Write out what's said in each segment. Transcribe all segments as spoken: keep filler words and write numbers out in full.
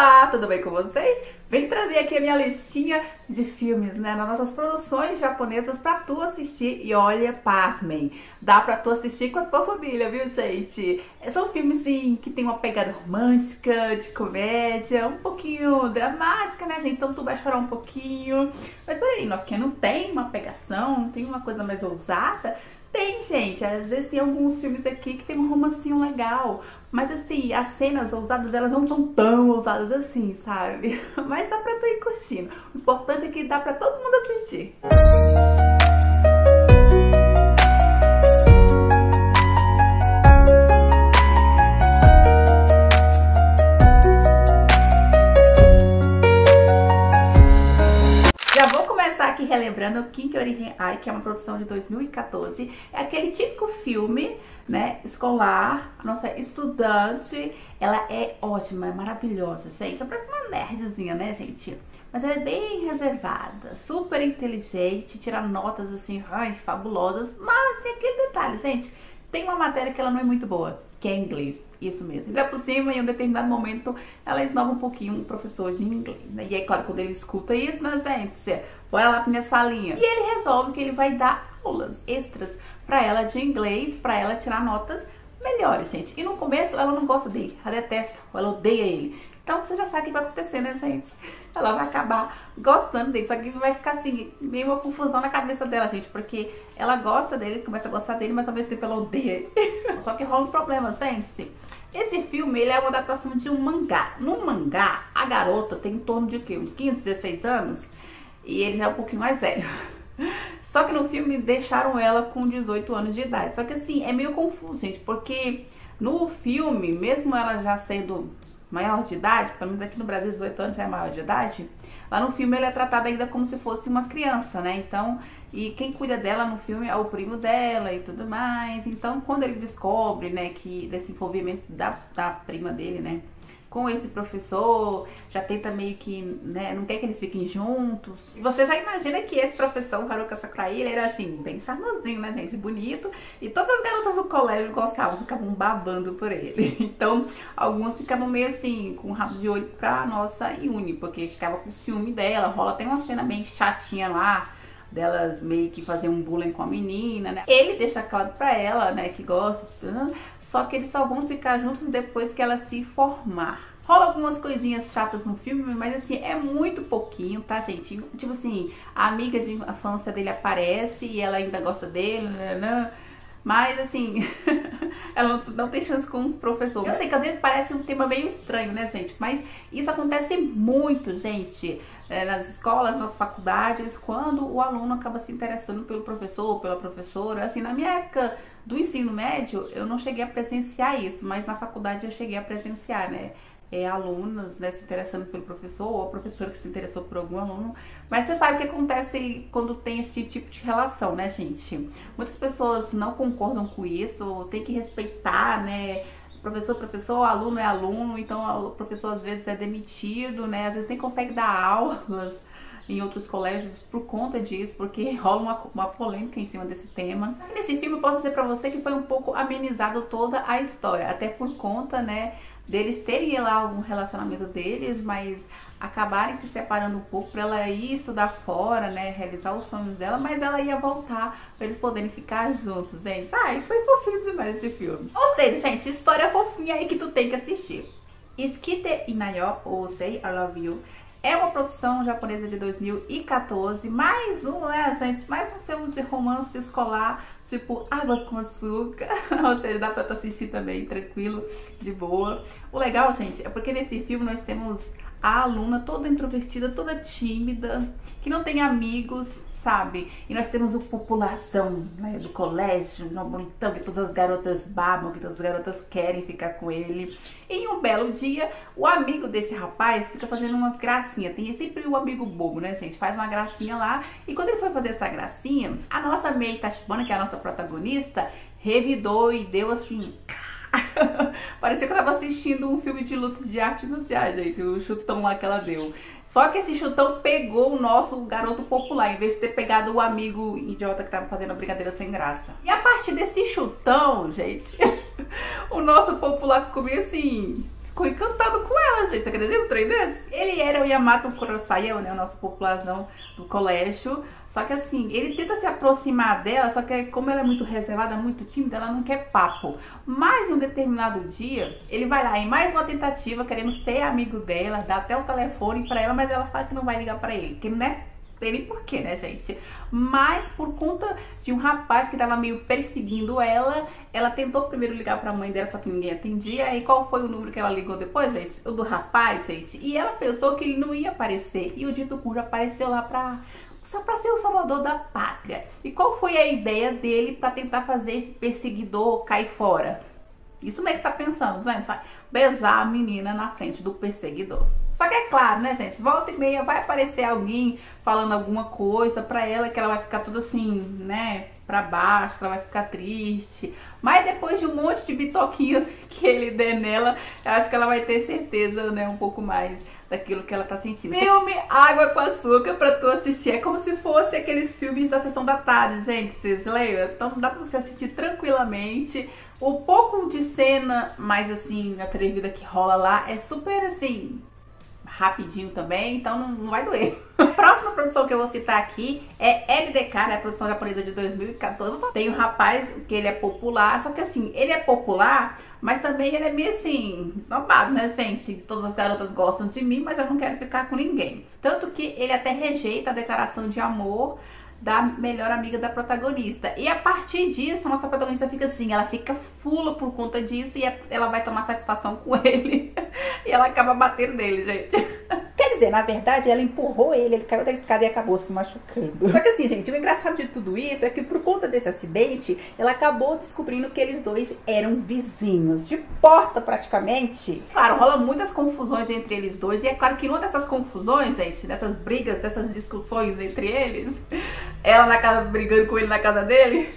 Olá, tudo bem com vocês? Vem trazer aqui a minha listinha de filmes, né, nas nossas produções japonesas pra tu assistir. E olha, pasmem, dá pra tu assistir com a tua família, viu, gente? São filmes, sim, que tem uma pegada romântica, de comédia, um pouquinho dramática, né, gente? Então tu vai chorar um pouquinho. Mas olha aí, nossa, que não tem uma pegação, não tem uma coisa mais ousada. Tem, gente, às vezes tem alguns filmes aqui que tem um romancinho legal, mas assim, as cenas ousadas, elas não são tão ousadas assim, sabe? Mas dá pra tu ir curtindo, o importante é que dá pra todo mundo assistir. Aqui relembrando o Kinkyori Renai, que é uma produção de dois mil e quatorze, é aquele típico filme, né, escolar. A nossa estudante, ela é ótima, é maravilhosa, gente, parece uma nerdzinha, né, gente? Mas ela é bem reservada, super inteligente, tira notas assim, ai, fabulosas, mas tem aquele detalhe, gente, tem uma matéria que ela não é muito boa, que é inglês, isso mesmo. Ainda por cima, em um determinado momento, ela esnova um pouquinho o professor de inglês, né? E aí, claro, quando ele escuta isso, né, gente, bora lá pra minha salinha. E ele resolve que ele vai dar aulas extras pra ela de inglês, pra ela tirar notas melhores, gente. E no começo, ela não gosta dele, ela detesta, ou ela odeia ele. Então, você já sabe o que vai acontecer, né, gente? Ela vai acabar gostando dele, só que vai ficar assim, meio uma confusão na cabeça dela, gente, porque ela gosta dele, começa a gostar dele, mas ao mesmo tempo ela odeia. Só que rola um problema, gente. Esse filme, ele é uma adaptação de um mangá. No mangá, a garota tem em torno de o quê? Uns quinze, dezesseis anos? E ele já é um pouquinho mais velho. Só que no filme deixaram ela com dezoito anos de idade. Só que assim, é meio confuso, gente, porque no filme, mesmo ela já sendo maior de idade, pelo menos aqui no Brasil dezoito anos já é maior de idade, lá no filme ela é tratada ainda como se fosse uma criança, né? Então, e quem cuida dela no filme é o primo dela e tudo mais. Então, quando ele descobre, né, que desse envolvimento da, da prima dele, né, com esse professor, já tenta meio que, né, não quer que eles fiquem juntos. E você já imagina que esse professor, o Haruka Sakurai, ele era assim, bem charmosinho, né, gente, bonito. E todas as garotas do colégio gostavam, ficavam babando por ele. Então, algumas ficavam meio assim, com um rabo de olho pra nossa Yuni, porque ficava com ciúme dela. Rola até uma cena bem chatinha lá, delas meio que fazer um bullying com a menina, né. Ele deixa claro pra ela, né, que gosta, só que eles só vão ficar juntos depois que ela se formar. Rola algumas coisinhas chatas no filme, mas assim, é muito pouquinho, tá, gente? Tipo assim, a amiga de infância dele aparece e ela ainda gosta dele, né? Mas assim, ela não tem chance com o professor. Eu sei que às vezes parece um tema meio estranho, né, gente? Mas isso acontece muito, gente, nas escolas, nas faculdades, quando o aluno acaba se interessando pelo professor, pela professora. Assim, na minha época do ensino médio, eu não cheguei a presenciar isso, mas na faculdade eu cheguei a presenciar, né? É, alunos, né, se interessando pelo professor, ou a professora que se interessou por algum aluno. Mas você sabe o que acontece quando tem esse tipo de relação, né, gente? Muitas pessoas não concordam com isso, tem que respeitar, né? Professor, professor, aluno é aluno, então o professor às vezes é demitido, né? Às vezes nem consegue dar aulas em outros colégios por conta disso, porque rola uma, uma polêmica em cima desse tema. Nesse filme eu posso dizer pra você que foi um pouco amenizado toda a história, até por conta, né, deles terem lá algum relacionamento deles, mas acabarem se separando um pouco pra ela ir estudar fora, né, realizar os sonhos dela, mas ela ia voltar pra eles poderem ficar juntos, gente. Ai, foi fofinho demais esse filme. Ou seja, gente, história fofinha aí que tu tem que assistir. Skite Inayo, ou Say 'I Love You', é uma produção japonesa de dois mil e quatorze, mais um, né, gente, mais um filme de romance escolar, tipo água com açúcar, ou seja, dá pra tu assistir também, tranquilo, de boa. O legal, gente, é porque nesse filme nós temos a aluna toda introvertida, toda tímida, que não tem amigos, sabe? E nós temos o população, né, do colégio, no bonitão, que todas as garotas babam, que todas as garotas querem ficar com ele. E um belo dia, o amigo desse rapaz fica fazendo umas gracinhas. Tem sempre o amigo bobo, né, gente? Faz uma gracinha lá. E quando ele foi fazer essa gracinha, a nossa Mei Tachibana, que é a nossa protagonista, revidou e deu assim... Parecia que eu tava assistindo um filme de lutas de artes sociais, gente, o chutão lá que ela deu. Só que esse chutão pegou o nosso garoto popular, em vez de ter pegado o amigo idiota que tava fazendo a brincadeira sem graça. E a partir desse chutão, gente, o nosso popular ficou meio assim... ficou encantado com ela, gente. Você acredita? Três vezes? Ele era o Yamato Kurosai, né? O nosso popularzão do colégio. Só que assim, ele tenta se aproximar dela, só que como ela é muito reservada, muito tímida, ela não quer papo. Mas um determinado dia, ele vai lá em mais uma tentativa, querendo ser amigo dela, dá até o telefone pra ela, mas ela fala que não vai ligar pra ele, que né? Tem nem porquê, né, gente? Mas por conta de um rapaz que tava meio perseguindo ela, ela tentou primeiro ligar pra mãe dela, só que ninguém atendia. E qual foi o número que ela ligou depois, gente? O do rapaz, gente. E ela pensou que ele não ia aparecer. E o dito cujo apareceu lá pra... só pra ser o salvador da pátria. E qual foi a ideia dele pra tentar fazer esse perseguidor cair fora? Isso mesmo que tá pensando, gente, sabe? Beijar a menina na frente do perseguidor. Só que é claro, né, gente? Volta e meia vai aparecer alguém falando alguma coisa pra ela, que ela vai ficar tudo assim, né, pra baixo, que ela vai ficar triste. Mas depois de um monte de bitoquinhos que ele der nela, eu acho que ela vai ter certeza, né, um pouco mais daquilo que ela tá sentindo. Filme Água com Açúcar pra tu assistir. É como se fosse aqueles filmes da sessão da tarde, gente. Vocês lembram? Então dá pra você assistir tranquilamente. O pouco de cena mais, assim, atrevida que rola lá é super, assim... rapidinho também, então não vai doer. A próxima produção que eu vou citar aqui é L D K, né, a produção japonesa de dois mil e quatorze. Tem um rapaz que ele é popular, só que assim, ele é popular, mas também ele é meio assim, esnobado, né, gente? Todas as garotas gostam de mim, mas eu não quero ficar com ninguém. Tanto que ele até rejeita a declaração de amor da melhor amiga da protagonista. E a partir disso, a nossa protagonista fica assim, ela fica fula por conta disso e ela vai tomar satisfação com ele. E ela acaba batendo nele, gente. Quer dizer, na verdade, ela empurrou ele, ele caiu da escada e acabou se machucando. Só que assim, gente, o engraçado de tudo isso é que por conta desse acidente, ela acabou descobrindo que eles dois eram vizinhos, de porta praticamente. Claro, rola muitas confusões entre eles dois, e é claro que numa dessas confusões, gente, dessas brigas, dessas discussões entre eles, ela na casa, brigando com ele na casa dele,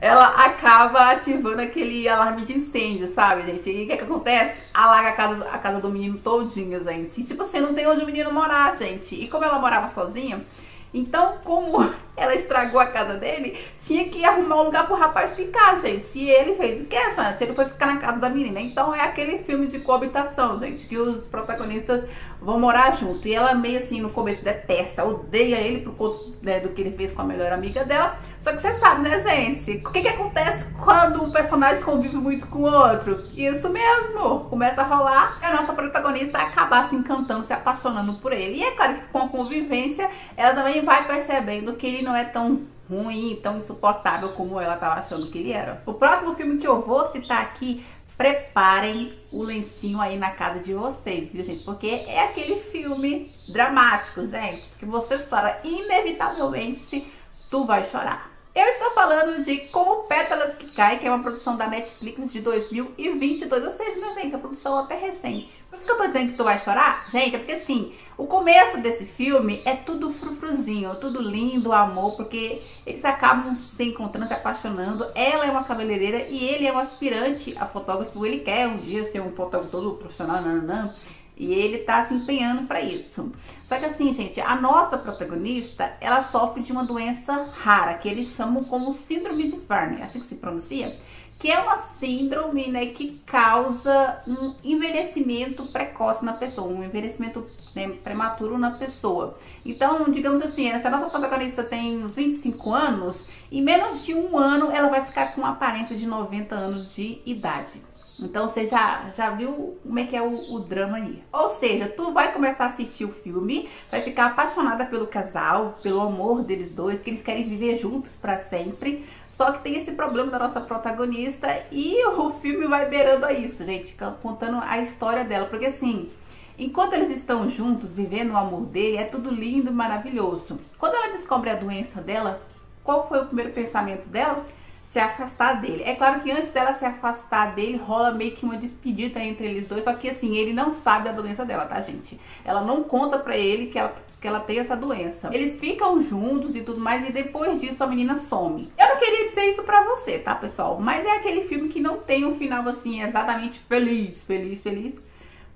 ela acaba ativando aquele alarme de incêndio, sabe, gente? E o que que acontece? Alaga a casa, a casa do menino todinha, gente. E tipo, você não tem onde o menino morar, gente. E como ela morava sozinha, então como ela estragou a casa dele, tinha que arrumar um lugar pro rapaz ficar, gente. E ele fez o que, Santos? Ele foi ficar na casa da menina. Então é aquele filme de coabitação, gente, que os protagonistas vão morar junto. E ela meio assim, no começo, detesta, odeia ele por conta, né, do que ele fez com a melhor amiga dela. Só que você sabe, né, gente? O que que acontece quando um personagem convive muito com o outro? Isso mesmo! Começa a rolar e a nossa protagonista acabar se encantando, se apaixonando por ele. E é claro que com a convivência, ela também vai percebendo que ele não é tão ruim, tão insuportável como ela estava achando que ele era. O próximo filme que eu vou citar aqui, preparem o lencinho aí na casa de vocês, viu, gente? Porque é aquele filme dramático, gente, que você chora, inevitavelmente tu vai chorar. Eu estou falando de Como Pétalas Que Cai, que é uma produção da Netflix de dois mil e vinte e dois, ou seja, né, gente, é uma produção até recente. Por que eu tô dizendo que tu vai chorar? Gente, é porque assim, o começo desse filme é tudo frufruzinho, tudo lindo, amor, porque eles acabam se encontrando, se apaixonando. Ela é uma cabeleireira e ele é um aspirante a fotógrafo. Ele quer um dia ser um fotógrafo todo profissional, nananã, e ele tá se empenhando pra isso. Só que assim, gente, a nossa protagonista, ela sofre de uma doença rara, que eles chamam como Síndrome de Fern, assim que se pronuncia, que é uma síndrome, né, que causa um envelhecimento precoce na pessoa, um envelhecimento, né, prematuro na pessoa. Então, digamos assim, essa nossa protagonista tem uns vinte e cinco anos, em menos de um ano ela vai ficar com uma aparência de noventa anos de idade. Então você já, já viu como é que é o, o drama aí. Ou seja, tu vai começar a assistir o filme, vai ficar apaixonada pelo casal, pelo amor deles dois, que eles querem viver juntos pra sempre. Só que tem esse problema da nossa protagonista e o filme vai beirando a isso, gente, contando a história dela. Porque assim, enquanto eles estão juntos, vivendo o amor dele, é tudo lindo e maravilhoso. Quando ela descobre a doença dela, qual foi o primeiro pensamento dela? Se afastar dele. É claro que antes dela se afastar dele, rola meio que uma despedida entre eles dois, só que assim, ele não sabe da doença dela, tá, gente? Ela não conta pra ele que ela, que ela tem essa doença. Eles ficam juntos e tudo mais, e depois disso a menina some. Eu não queria dizer isso pra você, tá, pessoal? Mas é aquele filme que não tem um final assim, exatamente feliz, feliz, feliz,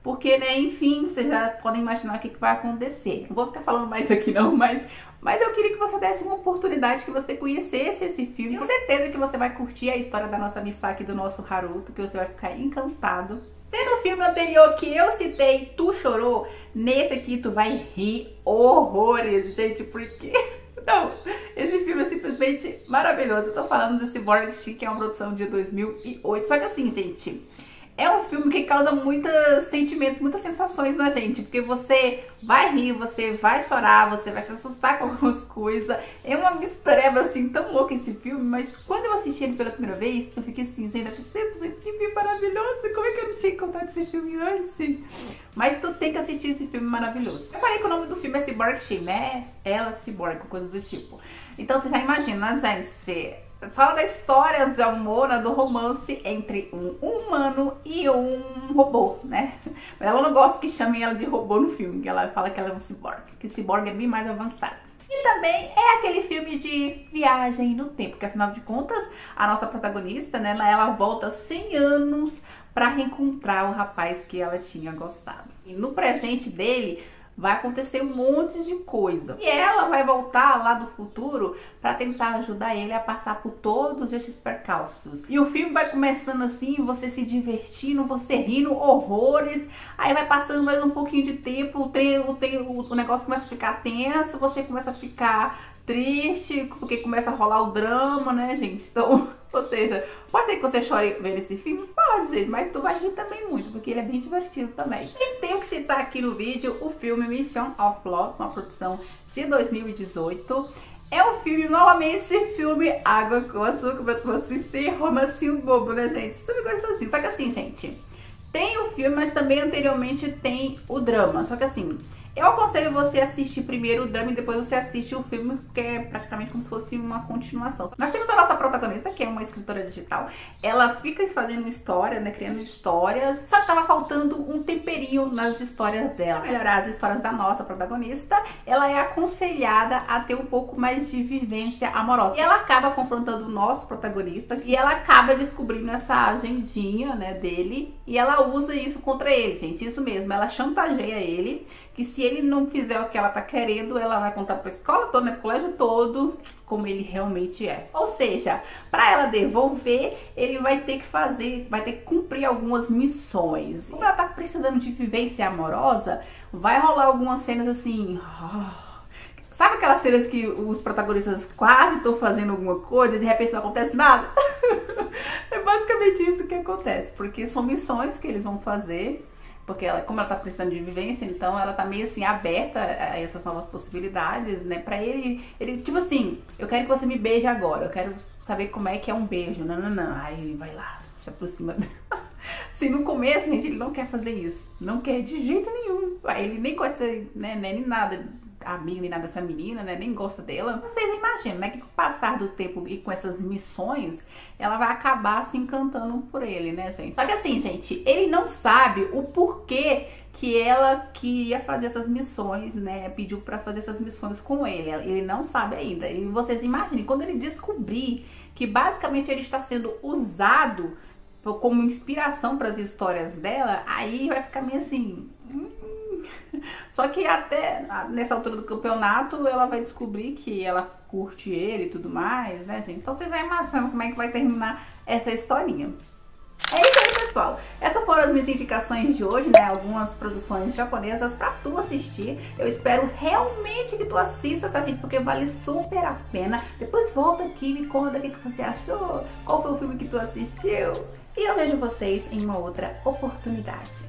porque, né, enfim, vocês já podem imaginar o que que vai acontecer. Não vou ficar falando mais aqui não, mas... Mas eu queria que você desse uma oportunidade, que você conhecesse esse filme. Tenho certeza que você vai curtir a história da nossa Misa, do nosso Haruto, que você vai ficar encantado. Se no filme anterior que eu citei, tu chorou, nesse aqui tu vai rir horrores, gente, porque... Não, esse filme é simplesmente maravilhoso. Eu tô falando do Cyborg She, que é uma produção de dois mil e oito. Só que assim, gente, é um filme que causa muitos sentimentos, muitas sensações na gente, porque você vai rir, você vai chorar, você vai se assustar com algumas coisas. É uma mistureba assim tão louca esse filme, mas quando eu assisti ele pela primeira vez, eu fiquei assim, gente, que filme maravilhoso, como é que eu não tinha contado desse filme antes? Mas tu tem que assistir esse filme maravilhoso. Eu falei que o nome do filme é Cyborg She, né? Ela, Cyborg, coisa do tipo. Então você já imagina, gente, você... Fala da história de amor, né, do romance entre um humano e um robô, né? Mas ela não gosta que chamem ela de robô no filme, que ela fala que ela é um cyborg, que cyborg é bem mais avançado. E também é aquele filme de viagem no tempo, que afinal de contas, a nossa protagonista, né, ela volta cem anos para reencontrar o rapaz que ela tinha gostado. E no presente dele... vai acontecer um monte de coisa. E ela vai voltar lá do futuro para tentar ajudar ele a passar por todos esses percalços. E o filme vai começando assim, você se divertindo, você rindo horrores. Aí vai passando mais um pouquinho de tempo, o, treino, o, treino, o negócio começa a ficar tenso, você começa a ficar triste, porque começa a rolar o drama, né, gente? Então, ou seja, pode ser que você chore vendo esse filme? Pode, gente, mas tu vai rir também muito, porque ele é bem divertido também. E tenho que citar aqui no vídeo o filme Mission of Love, uma produção de dois mil e dezoito. É um filme, novamente, esse filme água com açúcar, mas você se romancinho bobo, né, gente? Super gostosinho. Só que assim, gente, tem o filme, mas também anteriormente tem o drama. Só que assim... eu aconselho você a assistir primeiro o drama e depois você assiste o filme, porque é praticamente como se fosse uma continuação. Nós temos a nossa protagonista, que é uma escritora digital. Ela fica fazendo história, né, criando histórias. Só que tava faltando um temperinho nas histórias dela. Pra melhorar as histórias da nossa protagonista, ela é aconselhada a ter um pouco mais de vivência amorosa. E ela acaba confrontando o nosso protagonista e ela acaba descobrindo essa agendinha, né, dele. E ela usa isso contra ele, gente. Isso mesmo, ela chantageia ele, que se ele não fizer o que ela tá querendo, ela vai contar pra escola toda, né, pro colégio todo, como ele realmente é. Ou seja, pra ela devolver, ele vai ter que fazer, vai ter que cumprir algumas missões. Como ela tá precisando de vivência amorosa, vai rolar algumas cenas assim... Sabe aquelas cenas que os protagonistas quase estão fazendo alguma coisa e de repente não acontece nada? É basicamente isso que acontece, porque são missões que eles vão fazer... Porque ela, como ela tá precisando de vivência, então ela tá meio assim aberta a essas novas possibilidades, né? Pra ele, ele tipo assim, eu quero que você me beije agora, eu quero saber como é que é um beijo, não, não, não. Aí ele vai lá, se aproxima. Assim, no começo, gente, ele não quer fazer isso, não quer de jeito nenhum. Aí ele nem conhece, né, nem nada, amigo nem nada dessa menina, né, nem gosta dela. Vocês imaginam, né, que com o passar do tempo e com essas missões, ela vai acabar se encantando por ele, né, gente? Só que assim, gente, ele não sabe o porquê que ela que ia fazer essas missões, né, pediu pra fazer essas missões com ele. Ele não sabe ainda. E vocês imaginem, quando ele descobrir que basicamente ele está sendo usado como inspiração para as histórias dela, aí vai ficar meio assim... Hum, só que até nessa altura do campeonato ela vai descobrir que ela curte ele e tudo mais, né, gente? Então vocês já imaginam como é que vai terminar essa historinha. É isso aí, pessoal. Essas foram as minhas indicações de hoje, né? Algumas produções japonesas pra tu assistir. Eu espero realmente que tu assista, tá, gente? Porque vale super a pena. Depois volta aqui e me conta o que você achou. Qual foi o filme que tu assistiu? E eu vejo vocês em uma outra oportunidade.